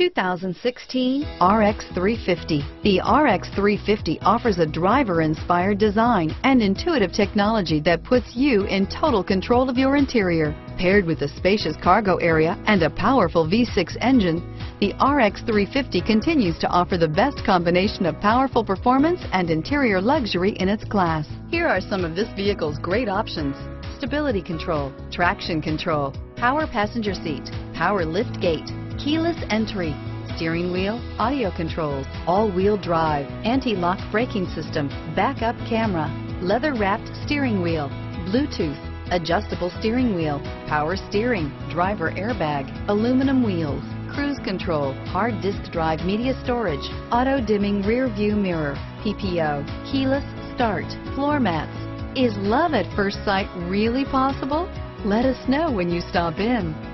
2016 RX 350. The RX 350 offers a driver-inspired design and intuitive technology that puts you in total control of your interior. Paired with a spacious cargo area and a powerful V6 engine, the RX 350 continues to offer the best combination of powerful performance and interior luxury in its class. Here are some of this vehicle's great options: stability control, traction control, power passenger seat, power lift gate, keyless entry, steering wheel audio controls, all-wheel drive, anti-lock braking system, backup camera, leather-wrapped steering wheel, Bluetooth, adjustable steering wheel, power steering, driver airbag, aluminum wheels, cruise control, hard disk drive media storage, auto-dimming rear-view mirror, PPO, keyless start, floor mats. Is love at first sight really possible? Let us know when you stop in.